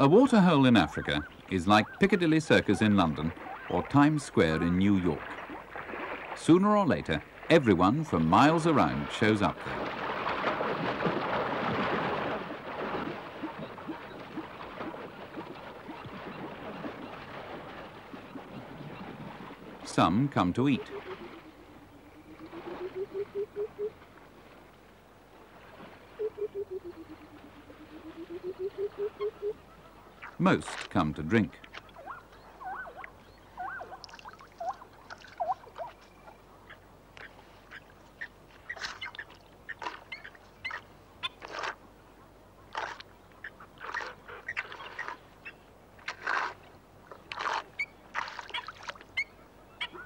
A waterhole in Africa is like Piccadilly Circus in London or Times Square in New York. Sooner or later, everyone from miles around shows up there. Some come to eat. Most come to drink.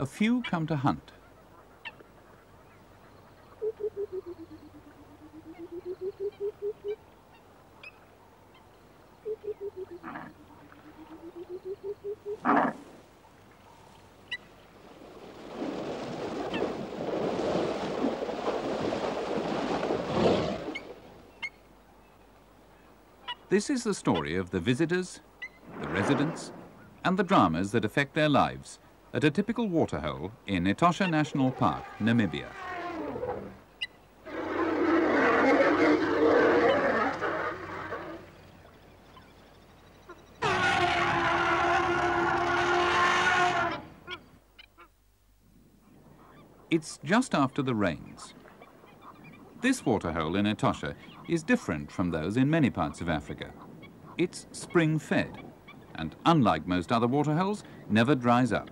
A few come to hunt. This is the story of the visitors, the residents, and the dramas that affect their lives at a typical waterhole in Etosha National Park, Namibia. It's just after the rains. This waterhole in Etosha is different from those in many parts of Africa. It's spring-fed and, unlike most other waterholes, never dries up.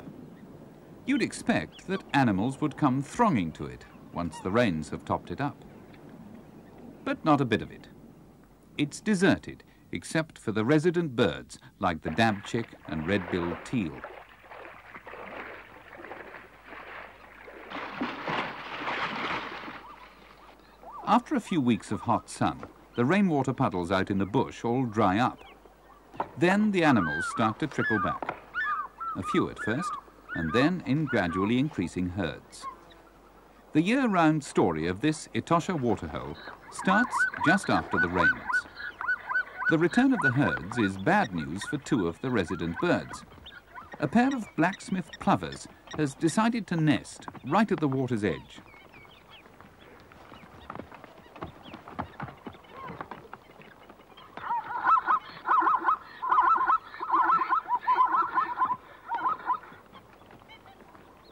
You'd expect that animals would come thronging to it once the rains have topped it up. But not a bit of it. It's deserted, except for the resident birds like the dabchick and red-billed teal. After a few weeks of hot sun, the rainwater puddles out in the bush all dry up. Then the animals start to trickle back. A few at first, and then in gradually increasing herds. The year-round story of this Etosha waterhole starts just after the rains. The return of the herds is bad news for two of the resident birds. A pair of blacksmith plovers has decided to nest right at the water's edge.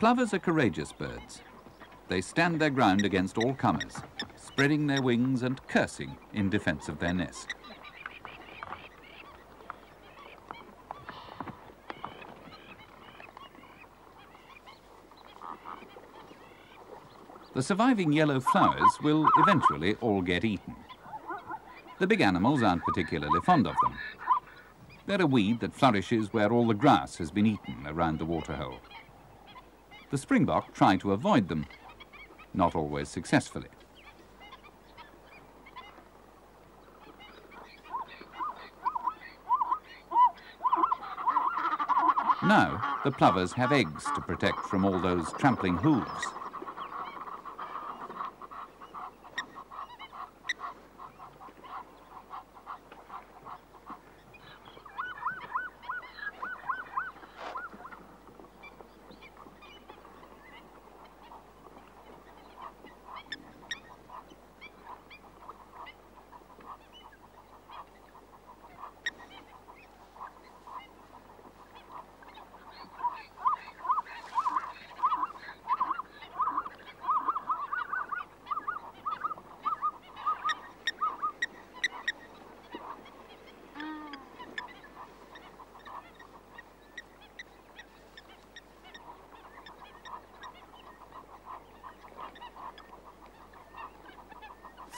Plovers are courageous birds. They stand their ground against all comers, spreading their wings and cursing in defense of their nest. The surviving yellow flowers will eventually all get eaten. The big animals aren't particularly fond of them. They're a weed that flourishes where all the grass has been eaten around the waterhole. The springbok try to avoid them, not always successfully. Now, the plovers have eggs to protect from all those trampling hooves.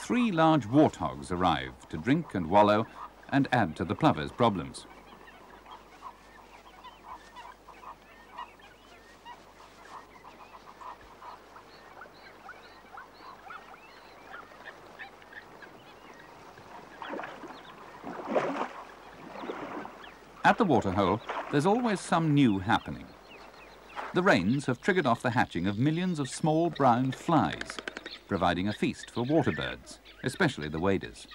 Three large warthogs arrive to drink and wallow and add to the plovers' problems. At the waterhole, there's always some new happening. The rains have triggered off the hatching of millions of small brown flies, providing a feast for waterbirds, especially the waders.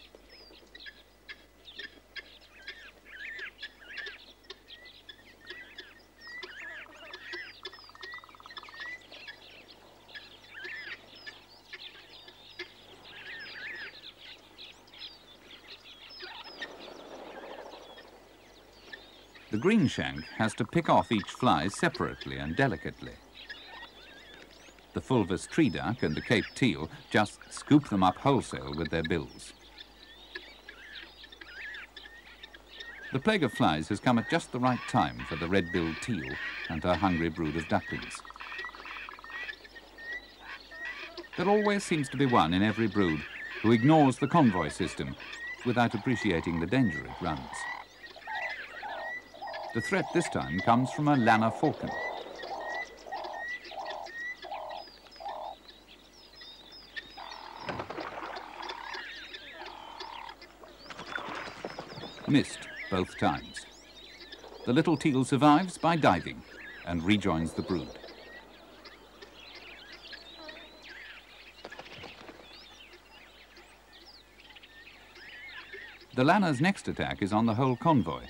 The greenshank has to pick off each fly separately and delicately. The fulvous tree duck and the Cape teal just scoop them up wholesale with their bills. The plague of flies has come at just the right time for the red-billed teal and her hungry brood of ducklings. There always seems to be one in every brood who ignores the convoy system without appreciating the danger it runs. The threat this time comes from a lanner falcon. Missed both times. The little teal survives by diving and rejoins the brood. The lanner's next attack is on the whole convoy.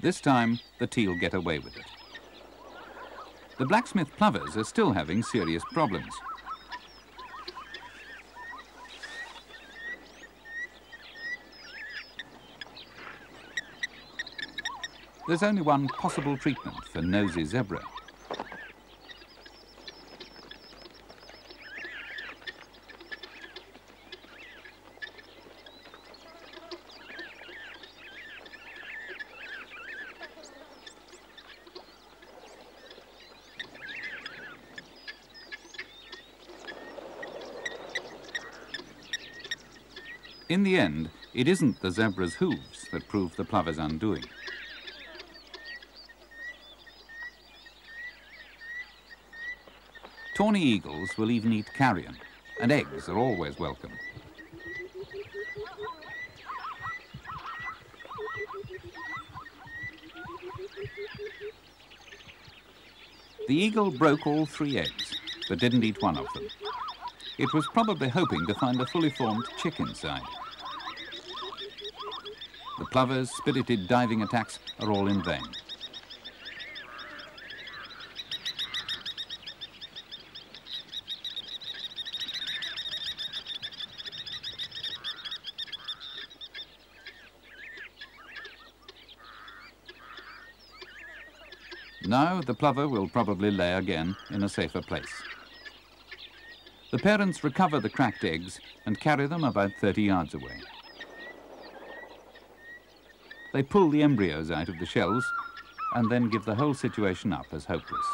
This time, the teal get away with it. The blacksmith plovers are still having serious problems. There's only one possible treatment for nosy zebra. In the end, it isn't the zebra's hooves that prove the plover's undoing. Tawny eagles will even eat carrion, and eggs are always welcome. The eagle broke all three eggs, but didn't eat one of them. It was probably hoping to find a fully formed chick inside. The plover's spirited diving attacks are all in vain. Now the plover will probably lay again in a safer place. The parents recover the cracked eggs and carry them about 30 yards away. They pull the embryos out of the shells and then give the whole situation up as hopeless.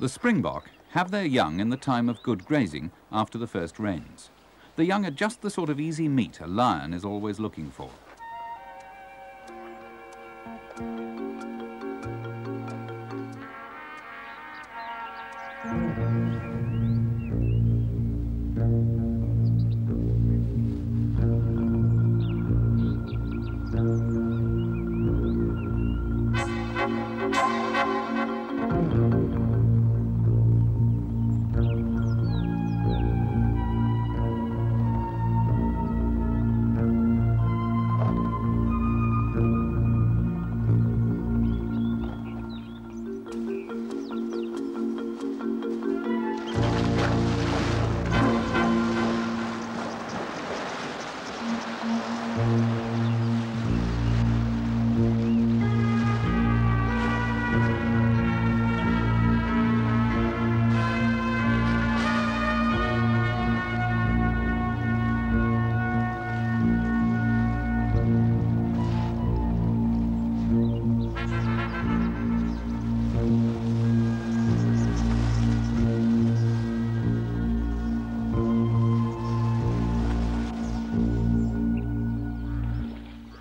The springbok have their young in the time of good grazing after the first rains. The young are just the sort of easy meat a lion is always looking for.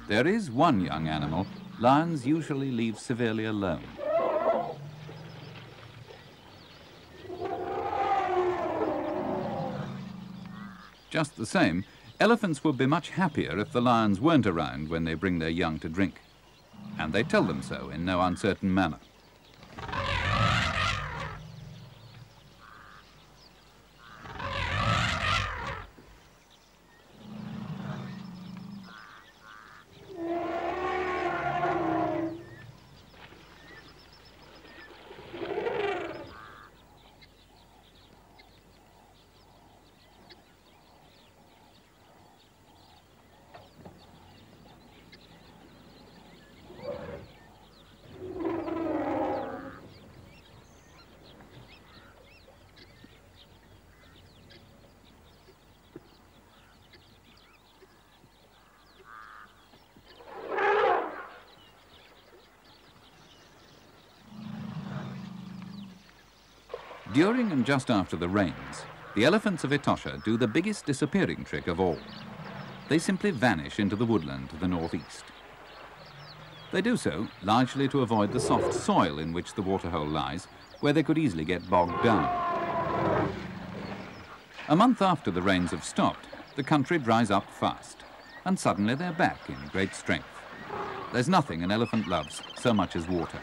There is one young animal lions usually leave severely alone. Just the same, elephants would be much happier if the lions weren't around when they bring their young to drink. And they tell them so in no uncertain manner. During and just after the rains, the elephants of Etosha do the biggest disappearing trick of all. They simply vanish into the woodland to the northeast. They do so largely to avoid the soft soil in which the waterhole lies, where they could easily get bogged down. A month after the rains have stopped, the country dries up fast, and suddenly they're back in great strength. There's nothing an elephant loves so much as water.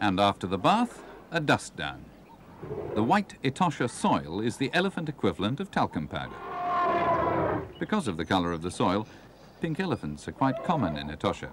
And after the bath, a dust down. The white Etosha soil is the elephant equivalent of talcum powder. Because of the colour of the soil, pink elephants are quite common in Etosha.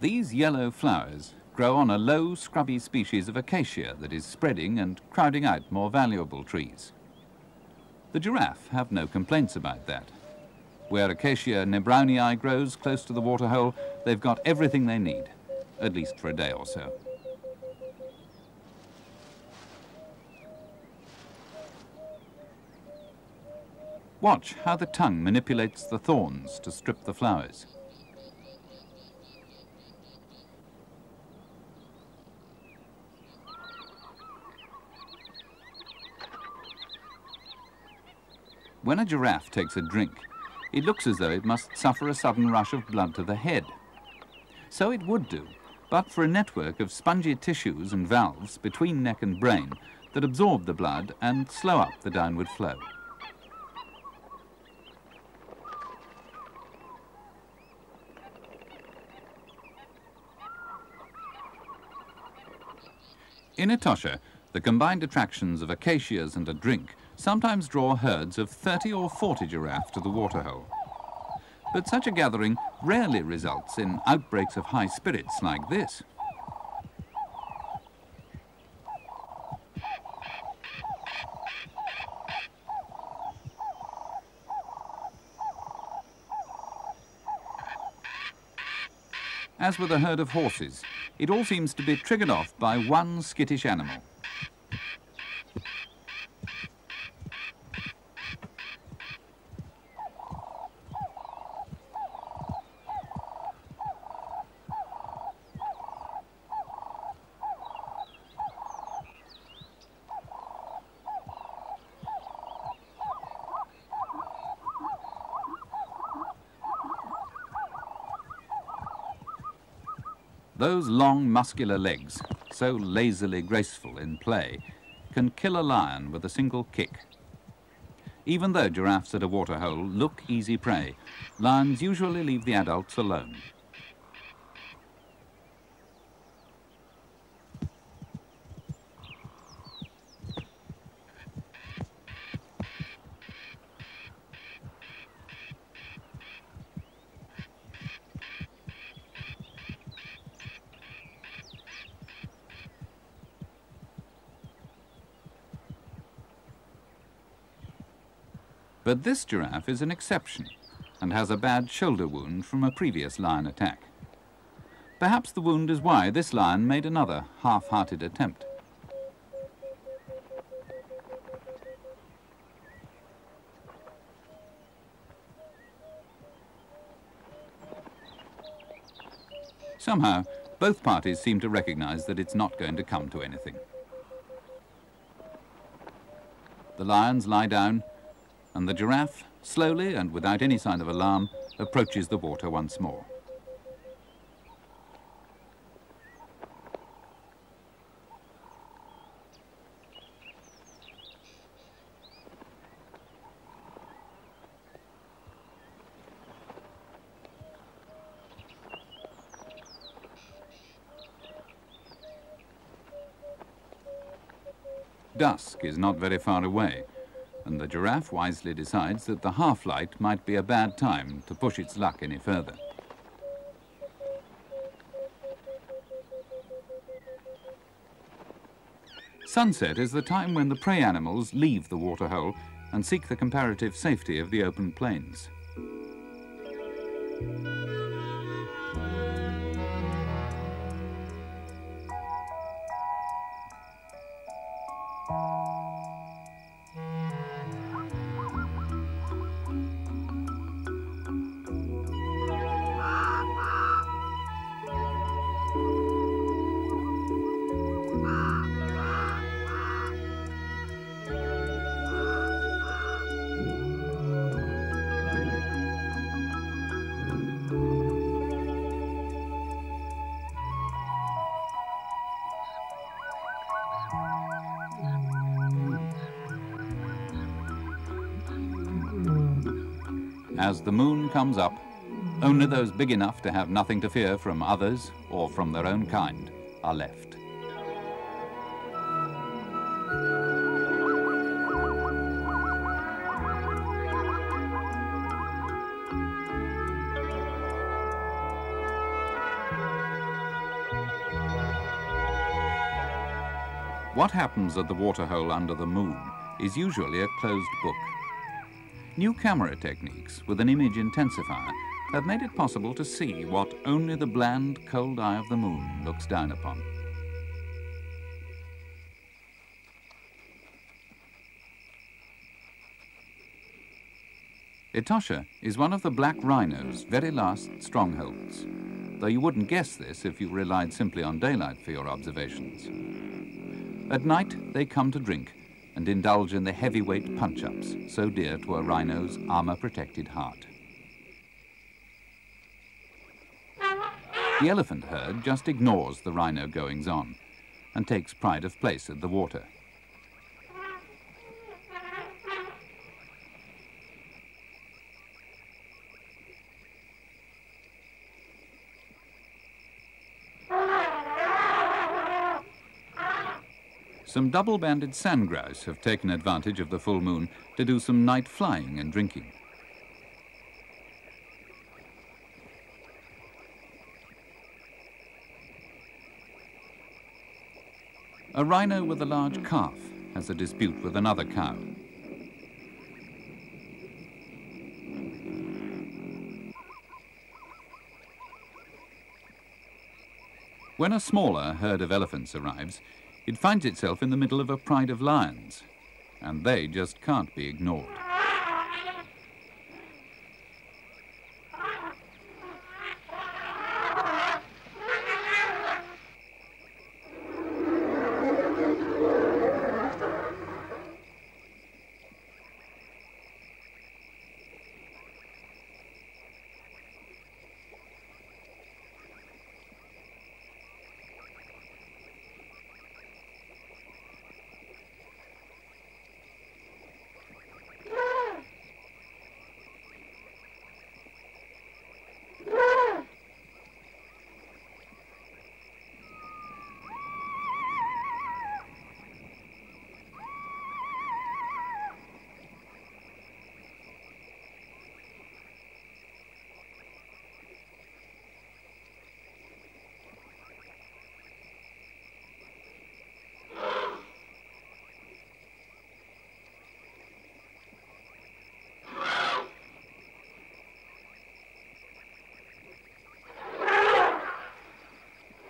These yellow flowers grow on a low, scrubby species of acacia that is spreading and crowding out more valuable trees. The giraffe have no complaints about that. Where Acacia nebrownii grows close to the waterhole, they've got everything they need, at least for a day or so. Watch how the tongue manipulates the thorns to strip the flowers. When a giraffe takes a drink, it looks as though it must suffer a sudden rush of blood to the head. So it would do, but for a network of spongy tissues and valves between neck and brain that absorb the blood and slow up the downward flow. In Etosha, the combined attractions of acacias and a drink sometimes draw herds of 30 or 40 giraffe to the waterhole. But such a gathering rarely results in outbreaks of high spirits like this. As with a herd of horses, it all seems to be triggered off by one skittish animal. Those long muscular legs, so lazily graceful in play, can kill a lion with a single kick. Even though giraffes at a waterhole look easy prey, lions usually leave the adults alone. But this giraffe is an exception and has a bad shoulder wound from a previous lion attack. Perhaps the wound is why this lion made another half-hearted attempt. Somehow, both parties seem to recognize that it's not going to come to anything. The lions lie down, and the giraffe, slowly and without any sign of alarm, approaches the water once more. Dusk is not very far away, and the giraffe wisely decides that the half-light might be a bad time to push its luck any further. Sunset is the time when the prey animals leave the waterhole and seek the comparative safety of the open plains. As the moon comes up, only those big enough to have nothing to fear from others or from their own kind are left. What happens at the waterhole under the moon is usually a closed book. New camera techniques with an image intensifier have made it possible to see what only the bland, cold eye of the moon looks down upon. Etosha is one of the black rhino's very last strongholds, though you wouldn't guess this if you relied simply on daylight for your observations. At night, they come to drink and indulge in the heavyweight punch-ups so dear to a rhino's armor-protected heart. The elephant herd just ignores the rhino goings-on and takes pride of place at the water. Some double-banded sandgrouse have taken advantage of the full moon to do some night flying and drinking. A rhino with a large calf has a dispute with another cow. When a smaller herd of elephants arrives, it finds itself in the middle of a pride of lions, and they just can't be ignored.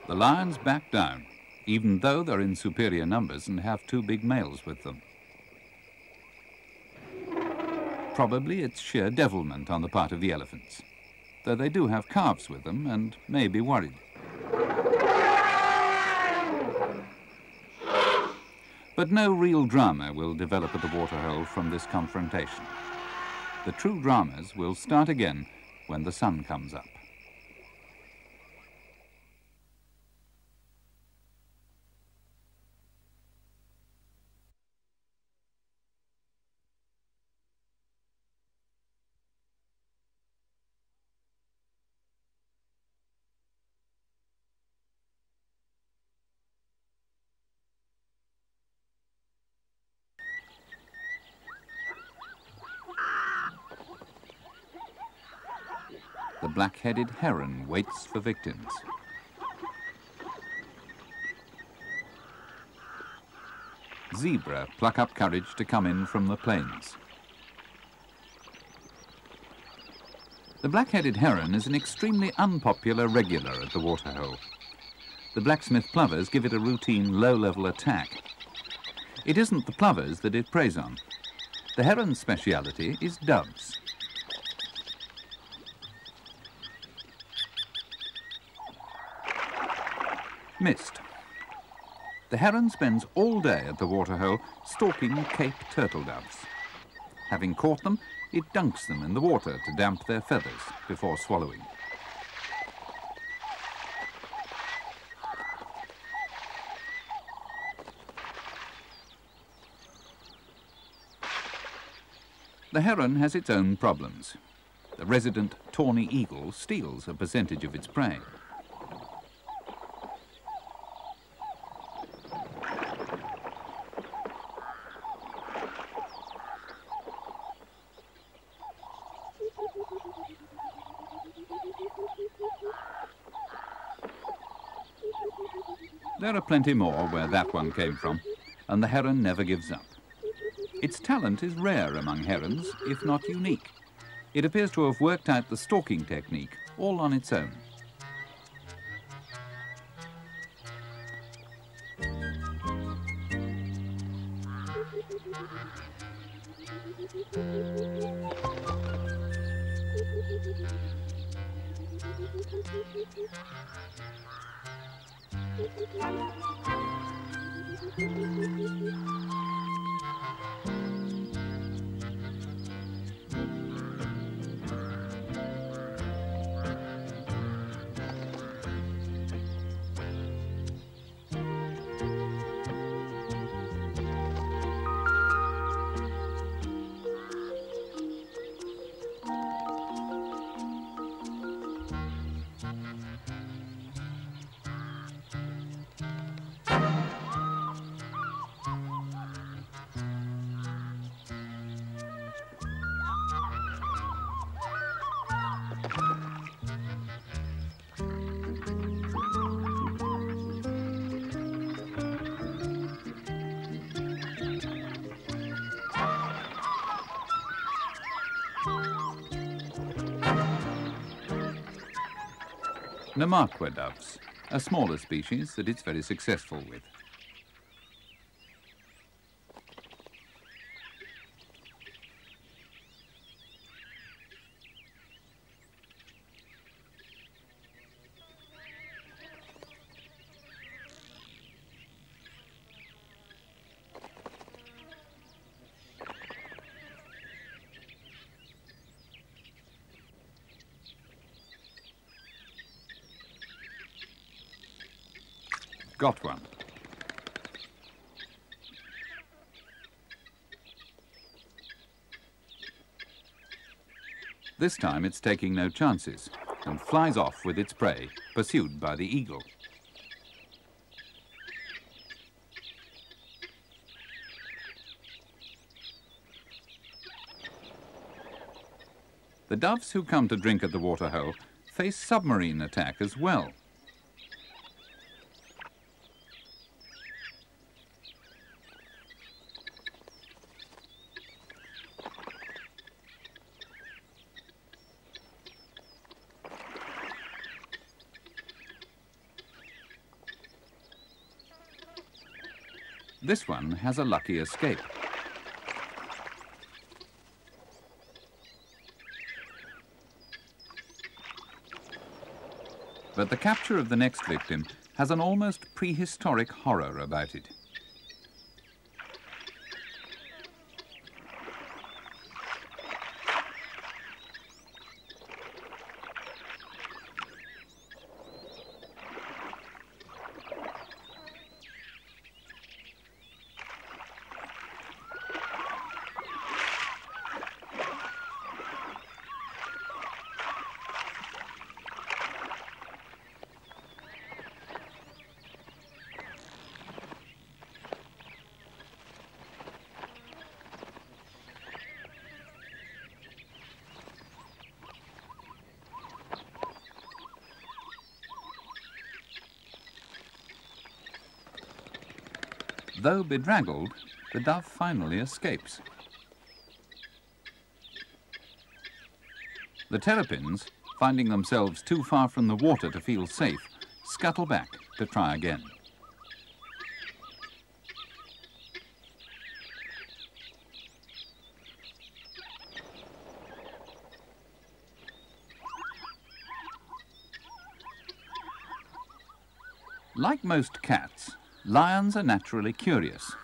The lions back down, even though they're in superior numbers and have two big males with them. Probably it's sheer devilment on the part of the elephants, though they do have calves with them and may be worried. But no real drama will develop at the waterhole from this confrontation. The true dramas will start again when the sun comes up. The black-headed heron waits for victims. Zebra pluck up courage to come in from the plains. The black-headed heron is an extremely unpopular regular at the waterhole. The blacksmith plovers give it a routine low-level attack. It isn't the plovers that it preys on. The heron's speciality is doves. Missed. The heron spends all day at the waterhole stalking Cape Turtle Doves. Having caught them, it dunks them in the water to damp their feathers before swallowing. The heron has its own problems. The resident tawny eagle steals a percentage of its prey. There are plenty more where that one came from, and the heron never gives up. Its talent is rare among herons, if not unique. It appears to have worked out the stalking technique all on its own. Namaqua doves, a smaller species that it's very successful with. Got one. This time it's taking no chances and flies off with its prey, pursued by the eagle. The doves who come to drink at the waterhole face submarine attack as well. This one has a lucky escape. But the capture of the next victim has an almost prehistoric horror about it. Though bedraggled, the dove finally escapes. The terrapins, finding themselves too far from the water to feel safe, scuttle back to try again. Like most cats, lions are naturally curious.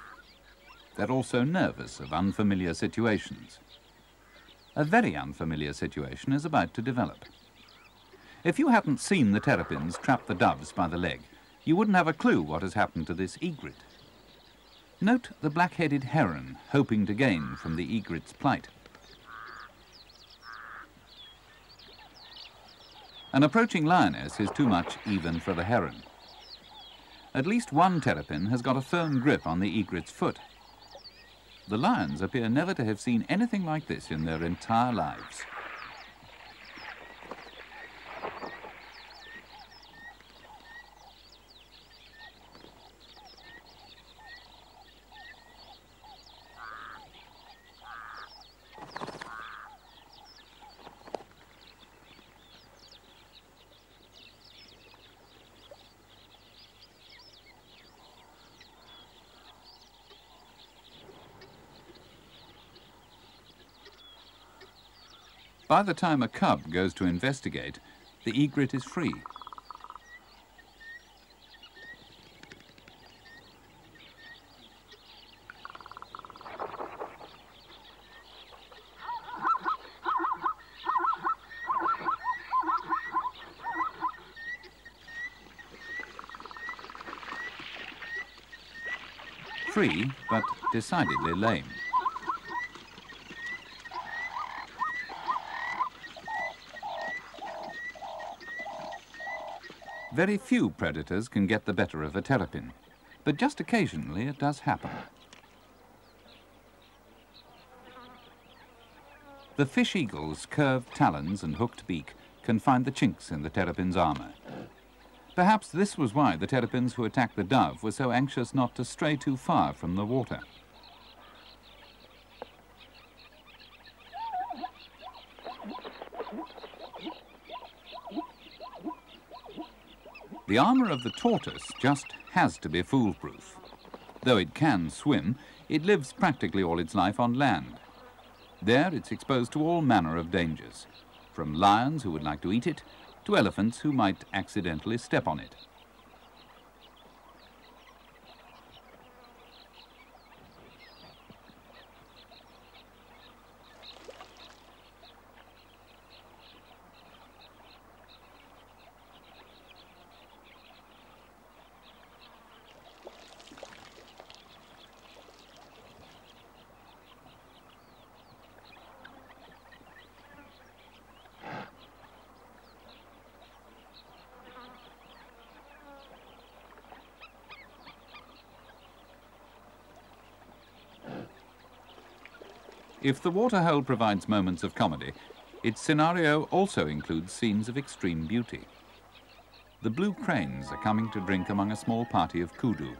They're also nervous of unfamiliar situations. A very unfamiliar situation is about to develop. If you hadn't seen the terrapins trap the doves by the leg, you wouldn't have a clue what has happened to this egret. Note the black-headed heron hoping to gain from the egret's plight. An approaching lioness is too much even for the heron. At least one terrapin has got a firm grip on the egret's foot. The lions appear never to have seen anything like this in their entire lives. By the time a cub goes to investigate, the egret is free. Free, but decidedly lame. Very few predators can get the better of a terrapin, but just occasionally it does happen. The fish eagle's curved talons and hooked beak can find the chinks in the terrapin's armor. Perhaps this was why the terrapins who attacked the dove were so anxious not to stray too far from the water. The armor of the tortoise just has to be foolproof. Though it can swim, it lives practically all its life on land. There it's exposed to all manner of dangers, from lions who would like to eat it, to elephants who might accidentally step on it. If the waterhole provides moments of comedy, its scenario also includes scenes of extreme beauty. The blue cranes are coming to drink among a small party of kudu.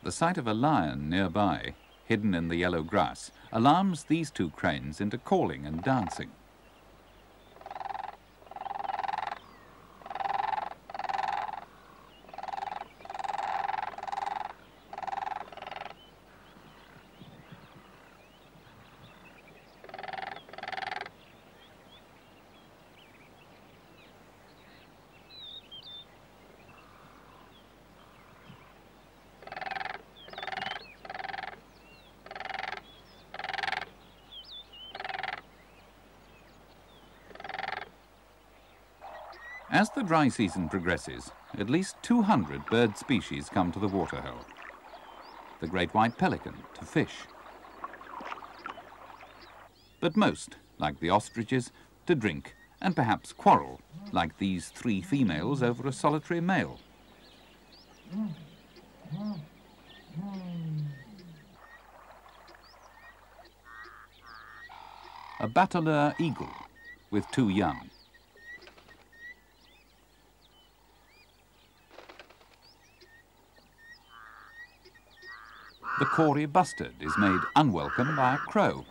The sight of a lion nearby, hidden in the yellow grass, alarms these two cranes into calling and dancing. As the dry season progresses, at least 200 bird species come to the waterhole. The great white pelican to fish. But most, like the ostriches, to drink and perhaps quarrel, like these three females over a solitary male. A bateleur eagle with two young. The Cory bustard is made unwelcome by a crow.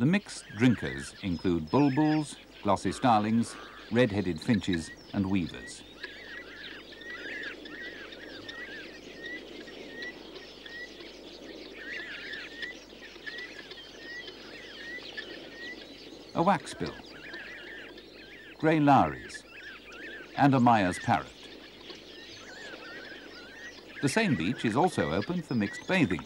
The mixed drinkers include bulbuls, glossy starlings, red-headed finches and weavers. A waxbill, grey lowries, and a Meyer's parrot. The same beach is also open for mixed bathing.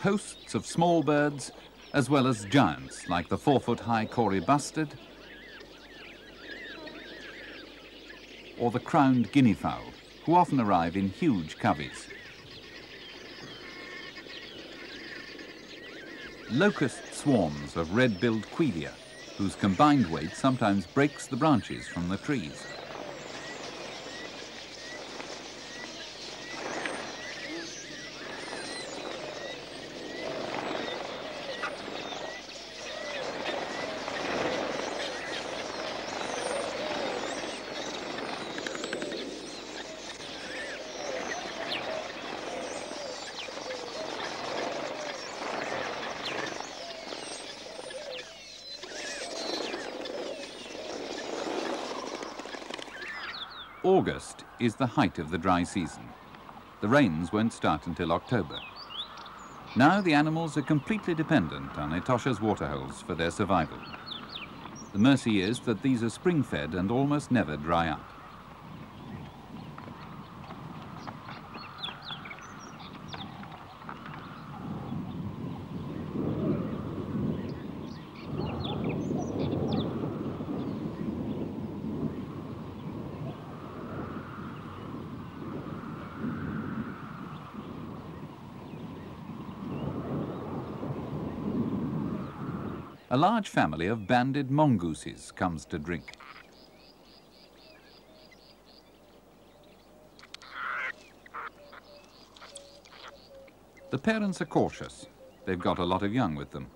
Hosts of small birds, as well as giants like the 4-foot-high Cory bustard, or the crowned guinea fowl, who often arrive in huge coveys. Locust swarms of red-billed quelea, whose combined weight sometimes breaks the branches from the trees. August is the height of the dry season. The rains won't start until October. Now the animals are completely dependent on Etosha's waterholes for their survival. The mercy is that these are spring-fed and almost never dry up. A large family of banded mongooses comes to drink. The parents are cautious. They've got a lot of young with them.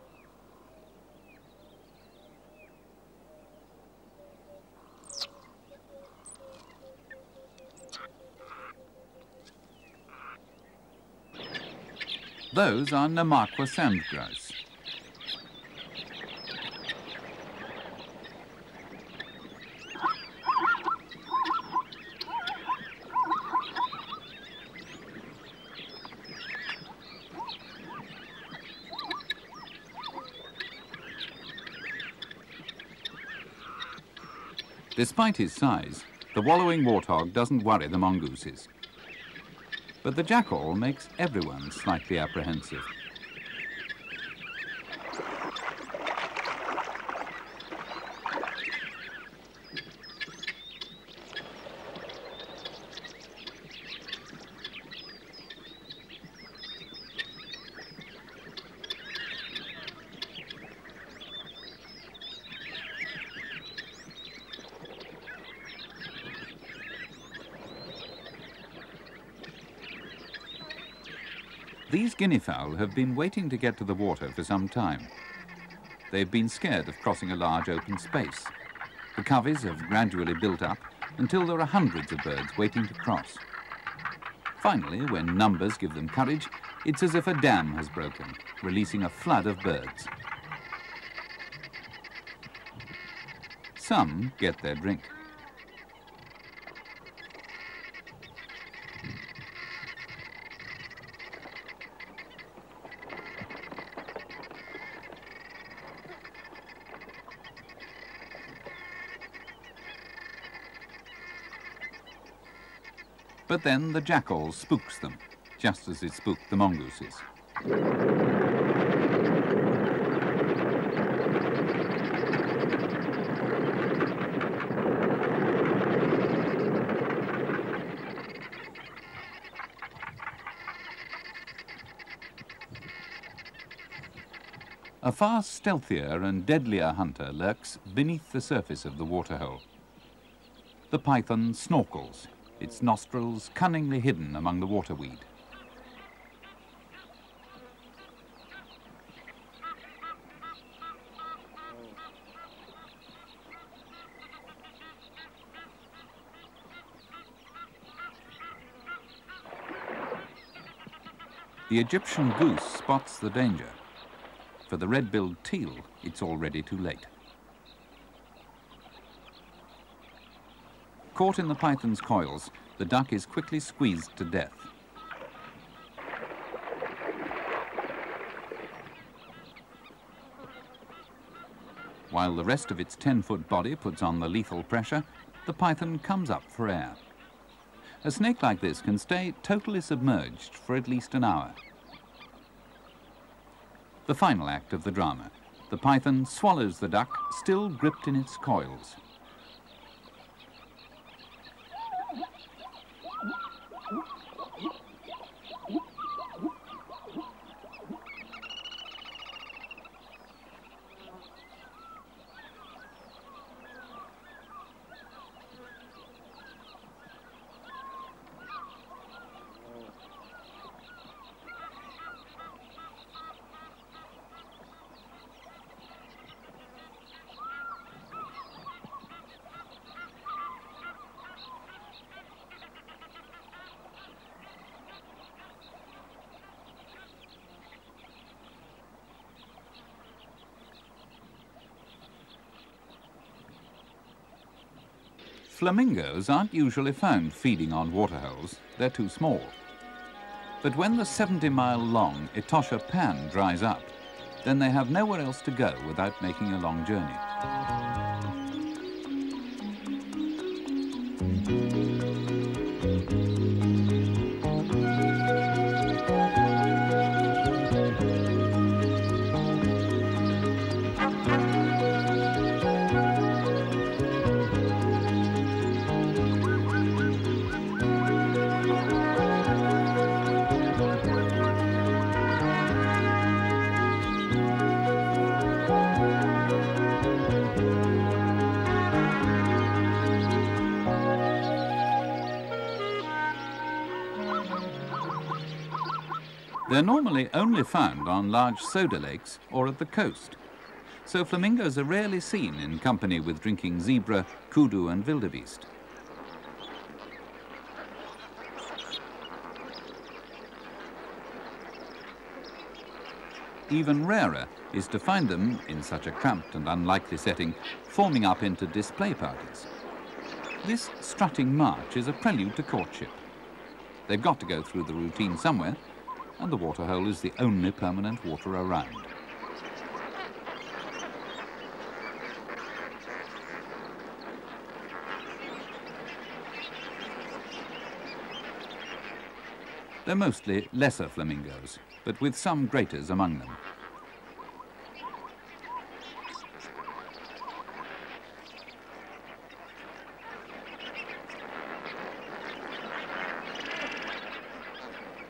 Those are Namaqua sandgrouse. Despite his size, the wallowing warthog doesn't worry the mongooses. But the jackal makes everyone slightly apprehensive. These guinea fowl have been waiting to get to the water for some time. They've been scared of crossing a large open space. The coveys have gradually built up until there are hundreds of birds waiting to cross. Finally, when numbers give them courage, it's as if a dam has broken, releasing a flood of birds. Some get their drink. But then the jackal spooks them, just as it spooked the mongooses. A far stealthier and deadlier hunter lurks beneath the surface of the waterhole. The python snorkels, its nostrils cunningly hidden among the waterweed. the Egyptian goose spots the danger. For the red-billed teal, it's already too late. Caught in the python's coils, the duck is quickly squeezed to death. While the rest of its 10-foot body puts on the lethal pressure, the python comes up for air. A snake like this can stay totally submerged for at least an hour. The final act of the drama. The python swallows the duck, still gripped in its coils. Flamingos aren't usually found feeding on waterholes, they're too small. But when the 70-mile-long Etosha pan dries up, then they have nowhere else to go without making a long journey. They're normally only found on large soda lakes or at the coast, so flamingos are rarely seen in company with drinking zebra, kudu and wildebeest. Even rarer is to find them, in such a cramped and unlikely setting, forming up into display parties. This strutting march is a prelude to courtship. They've got to go through the routine somewhere, and the waterhole is the only permanent water around. They're mostly lesser flamingos, but with some greaters among them.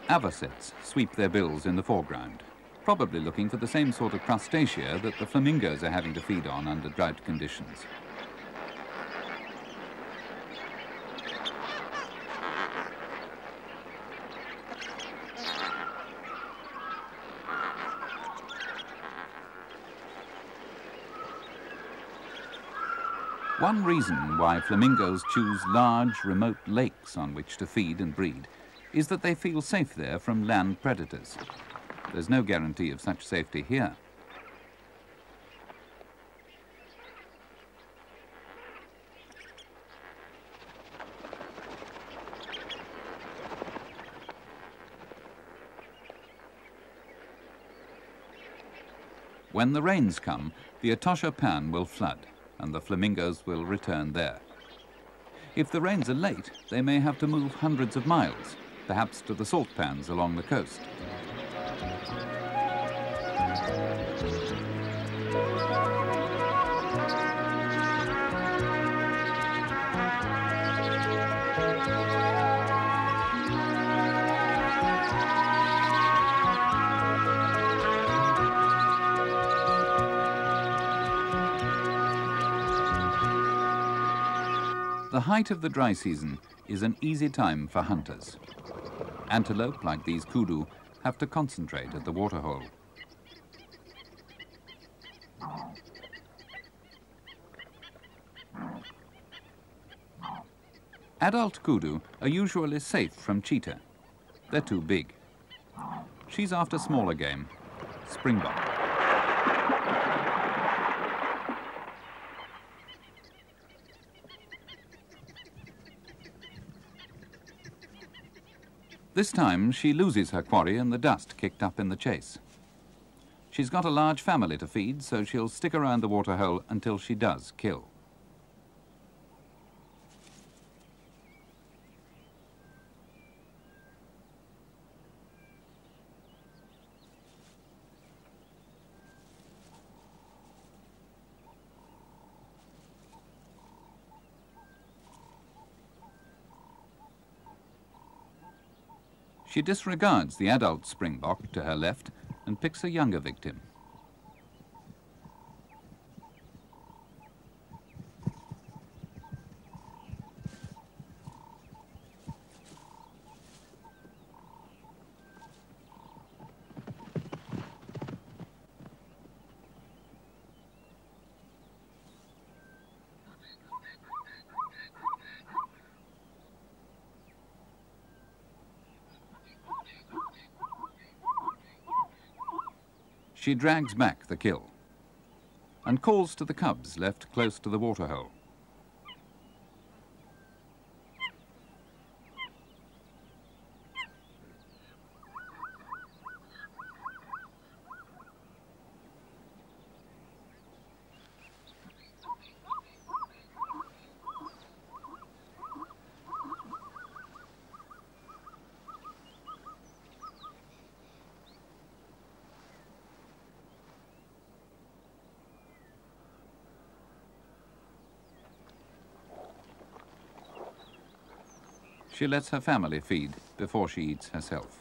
Avocets sweep their bills in the foreground, probably looking for the same sort of crustacea that the flamingos are having to feed on under drought conditions. One reason why flamingos choose large, remote lakes on which to feed and breed is that they feel safe there from land predators. There's no guarantee of such safety here. When the rains come, the Etosha pan will flood and the flamingos will return there. If the rains are late, they may have to move hundreds of miles, perhaps to the salt pans along the coast. The height of the dry season is an easy time for hunters. Antelope, like these kudu, have to concentrate at the waterhole. Adult kudu are usually safe from cheetah. They're too big. She's after smaller game, springbok. This time she loses her quarry in the dust kicked up in the chase. She's got a large family to feed, so she'll stick around the waterhole until she does kill. She disregards the adult springbok to her left and picks a younger victim. She drags back the kill and calls to the cubs left close to the waterhole. She lets her family feed before she eats herself.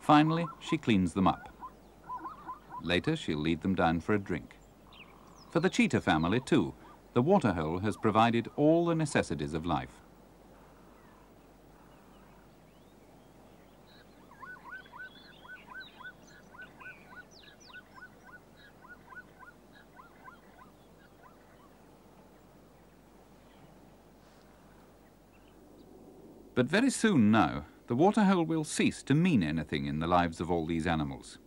Finally, she cleans them up. Later, she'll lead them down for a drink. For the cheetah family too, the waterhole has provided all the necessities of life. But very soon now, the waterhole will cease to mean anything in the lives of all these animals.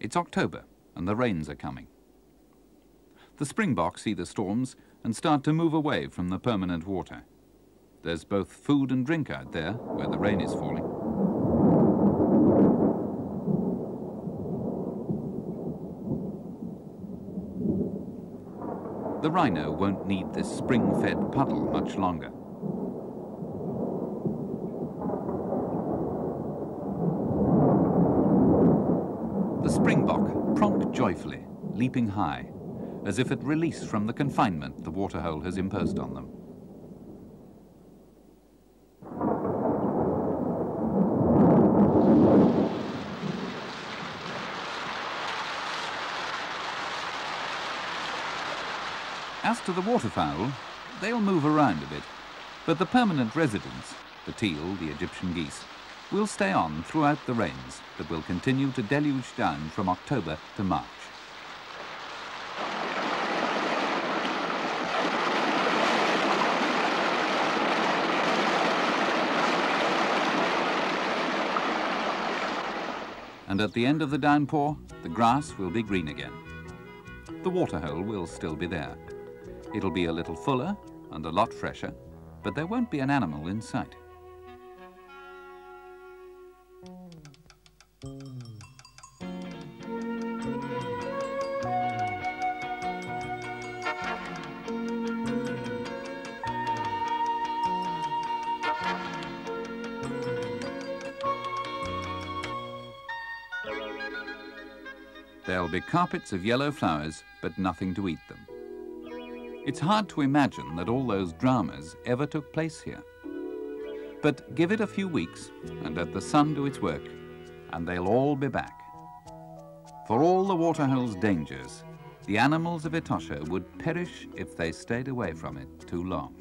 It's October and the rains are coming. The springboks see the storms and start to move away from the permanent water. There's both food and drink out there where the rain is falling. The rhino won't need this spring-fed puddle much longer. The springbok pronk joyfully, leaping high, as if at release from the confinement the waterhole has imposed on them. As to the waterfowl, they'll move around a bit, but the permanent residents, the teal, the Egyptian geese, will stay on throughout the rains that will continue to deluge down from October to March. And at the end of the downpour, the grass will be green again. The waterhole will still be there. It'll be a little fuller and a lot fresher, but there won't be an animal in sight. There'll be carpets of yellow flowers, but nothing to eat them. It's hard to imagine that all those dramas ever took place here. But give it a few weeks and let the sun do its work, and they'll all be back. For all the waterhole's dangers, the animals of Etosha would perish if they stayed away from it too long.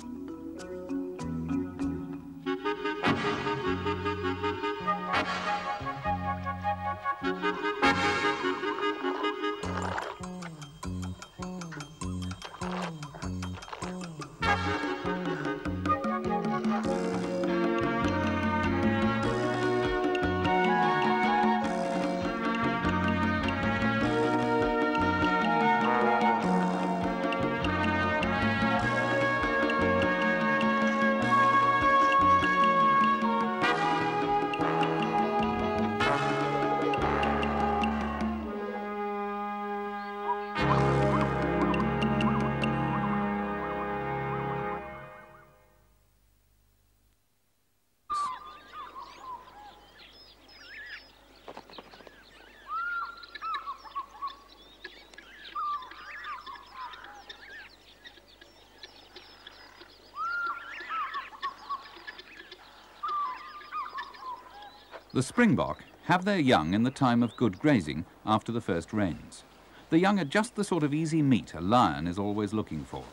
The springbok have their young in the time of good grazing after the first rains. The young are just the sort of easy meat a lion is always looking for.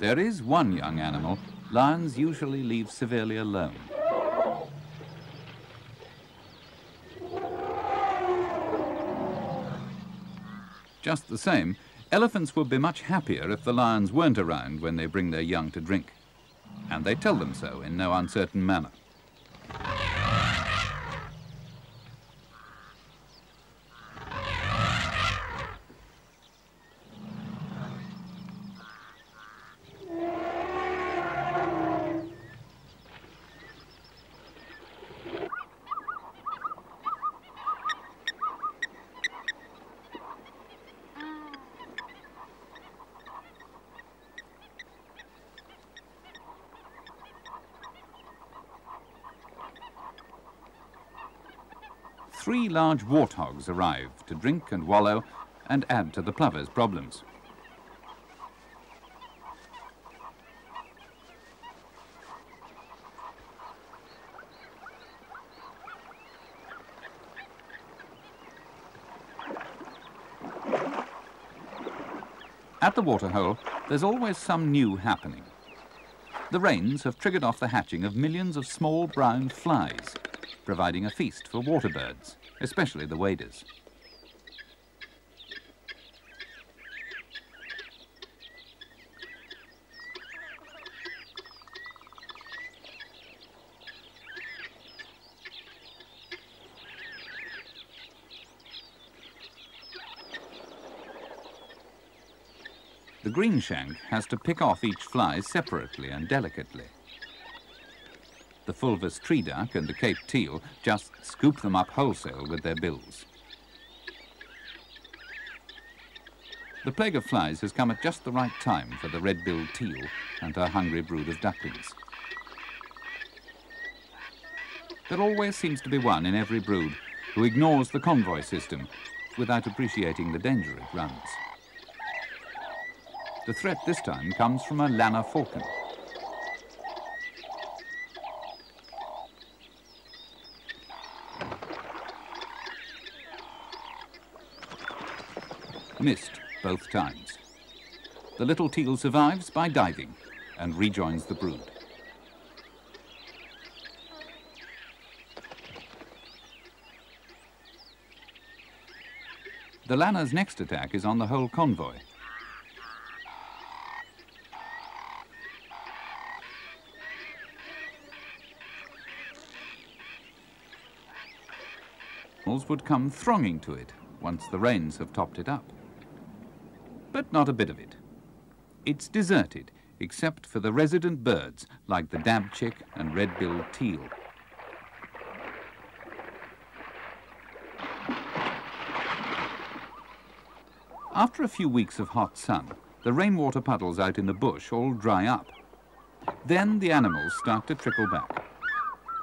There is one young animal lions usually leave severely alone. Just the same, elephants would be much happier if the lions weren't around when they bring their young to drink. And they tell them so in no uncertain manner. Three large warthogs arrive to drink and wallow and add to the plovers' problems. At the waterhole, there's always some new happening. The rains have triggered off the hatching of millions of small brown flies, providing a feast for waterbirds, especially the waders. The greenshank has to pick off each fly separately and delicately. The fulvous tree duck and the Cape teal just scoop them up wholesale with their bills. The plague of flies has come at just the right time for the red-billed teal and her hungry brood of ducklings. There always seems to be one in every brood who ignores the convoy system without appreciating the danger it runs. The threat this time comes from a lanner falcon. Missed both times. The little teal survives by diving and rejoins the brood. The lanner's next attack is on the whole convoy. Animals would come thronging to it once the rains have topped it up. But not a bit of it. It's deserted, except for the resident birds like the dabchick and red-billed teal. After a few weeks of hot sun, the rainwater puddles out in the bush all dry up. Then the animals start to trickle back.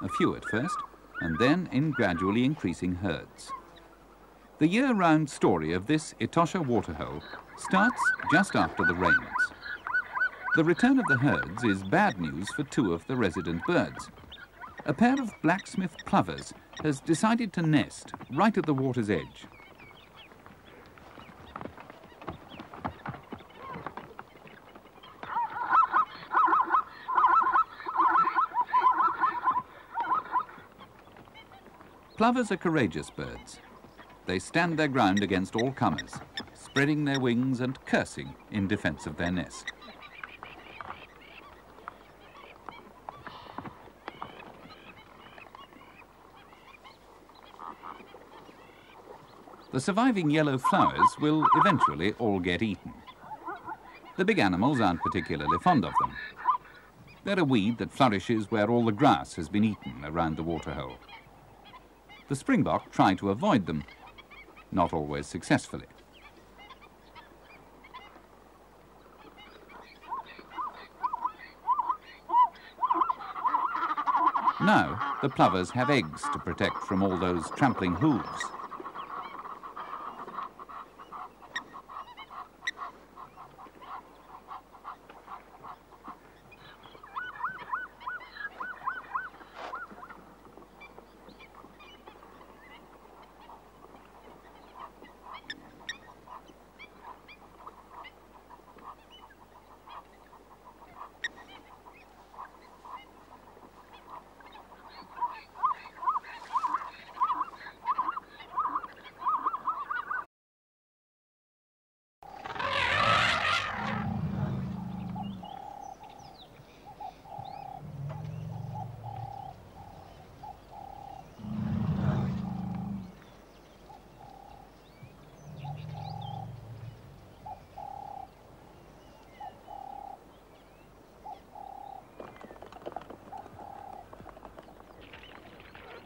A few at first, and then in gradually increasing herds. The year-round story of this Etosha waterhole starts just after the rains. The return of the herds is bad news for two of the resident birds. a pair of blacksmith plovers has decided to nest right at the water's edge. Plovers are courageous birds. They stand their ground against all comers, spreading their wings and cursing in defence of their nest. The surviving yellow flowers will eventually all get eaten. The big animals aren't particularly fond of them. They're a weed that flourishes where all the grass has been eaten around the waterhole. The springbok try to avoid them, not always successfully. Now, the plovers have eggs to protect from all those trampling hooves.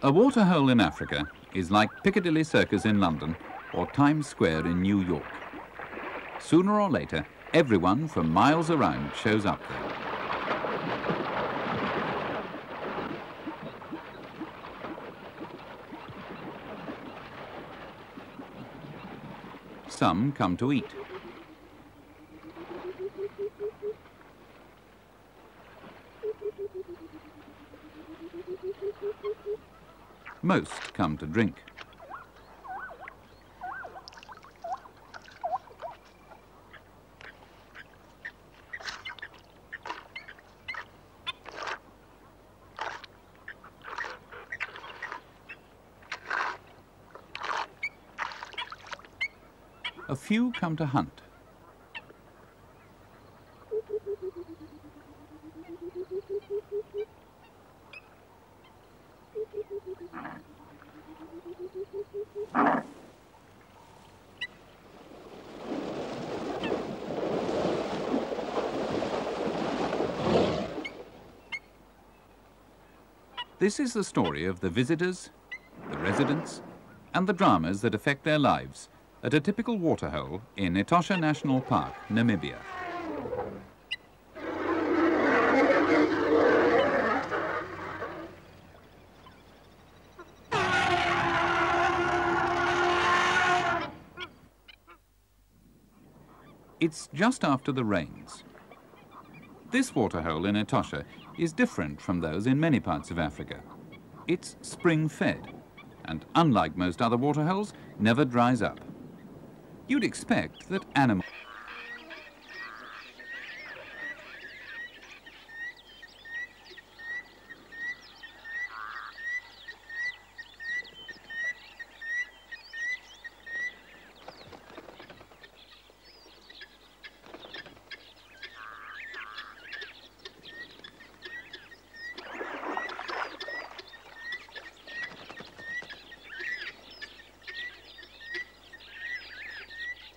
A waterhole in Africa is like Piccadilly Circus in London or Times Square in New York. Sooner or later, everyone from miles around shows up there. Some come to eat. Most come to drink. A few come to hunt. This is the story of the visitors, the residents, and the dramas that affect their lives at a typical waterhole in Etosha National Park, Namibia. It's just after the rains. This waterhole in Etosha is different from those in many parts of Africa. It's spring-fed, and unlike most other waterholes, never dries up. You'd expect that animals...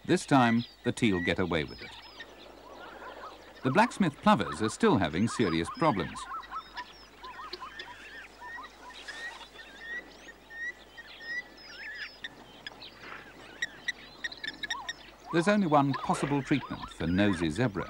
This time, the teal get away with it. The blacksmith plovers are still having serious problems. There's only one possible treatment for nosy zebra.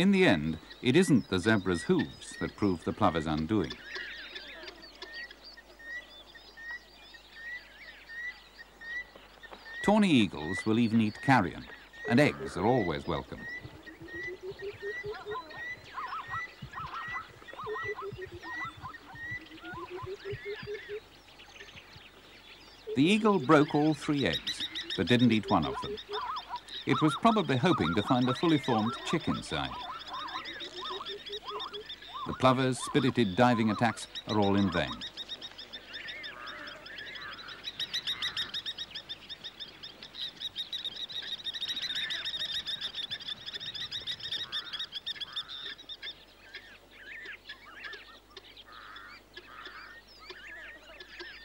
In the end, it isn't the zebra's hooves that prove the plover's undoing. Tawny eagles will even eat carrion, and eggs are always welcome. The eagle broke all three eggs, but didn't eat one of them. It was probably hoping to find a fully formed chick inside. The plover's spirited diving attacks are all in vain.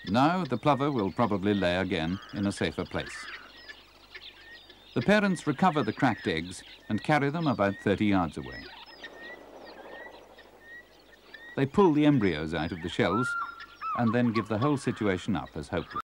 Now the plover will probably lay again in a safer place. The parents recover the cracked eggs and carry them about 30 yards away. They pull the embryos out of the shells and then give the whole situation up as hopeless.